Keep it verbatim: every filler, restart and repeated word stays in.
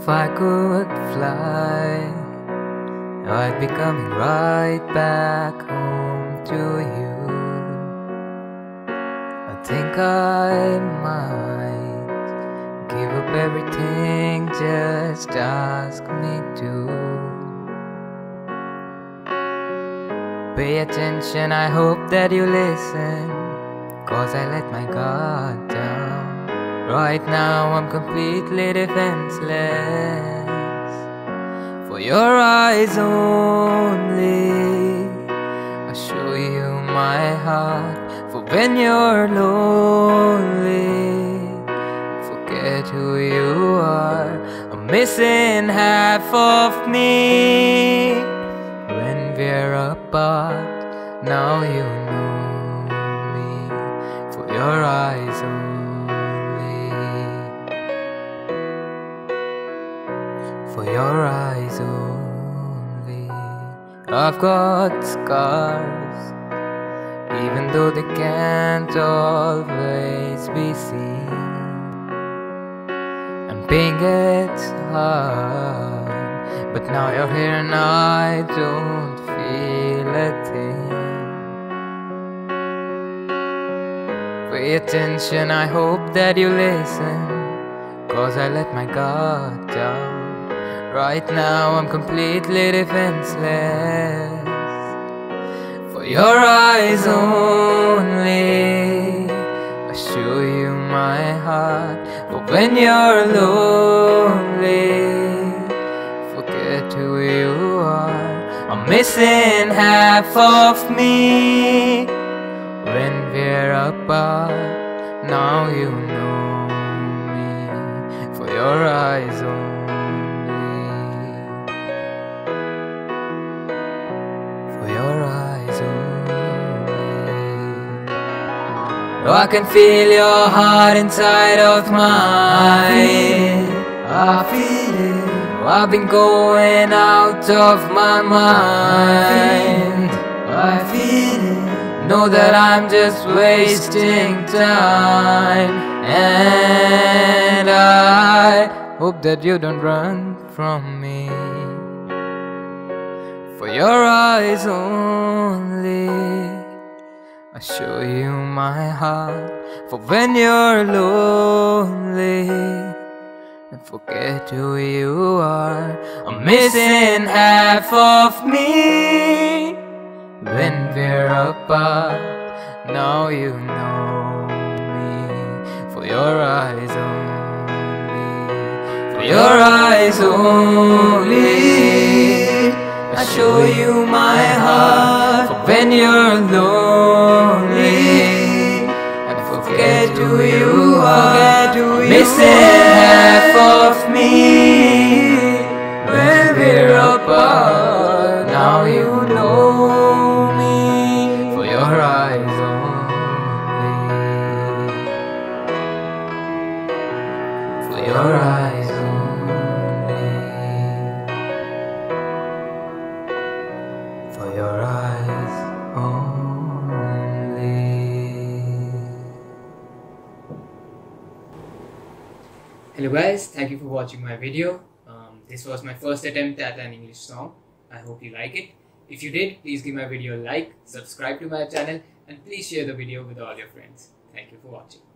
If I could fly, I'd be coming right back home to you. I think I might give up everything, just ask me to. Pay attention, I hope that you listen, 'cause I let my guard down. Right now I'm completely defenseless. For your eyes only, I'll show you my heart. For when you're lonely, forget who you are. I'm missing half of me. When we're apart, now you know me. For your eyes only, for your eyes only. I've got scars, even though they can't always be seen. I'm being it's hard, but now you're here and I don't feel a thing. Pay attention, I hope that you listen, 'cause I let my guard down. Right now I'm completely defenseless. For your eyes only, I'll show you my heart. For when you're lonely, forget who you are. I'm missing half of me. When we're apart, now you know me. For your eyes only, oh, I can feel your heart inside of mine. I feel it. Oh, I've been going out of my mind. I feel it. Know that I'm just wasting time. And I hope that you don't run from me. For your eyes only, I'll show you my heart. For when you're lonely, and forget who you are. I'm missing half of me. When we're apart, now you know me. For your eyes only, for your eyes only, I'll show you my heart. For when you're lonely, and forget who you are. Missing half of me. When we're apart, now you know me. For your eyes only, for your eyes only. Hello guys, thank you for watching my video. Um, this was my first attempt at an English song. I hope you like it. If you did, please give my video a like, subscribe to my channel, and please share the video with all your friends. Thank you for watching.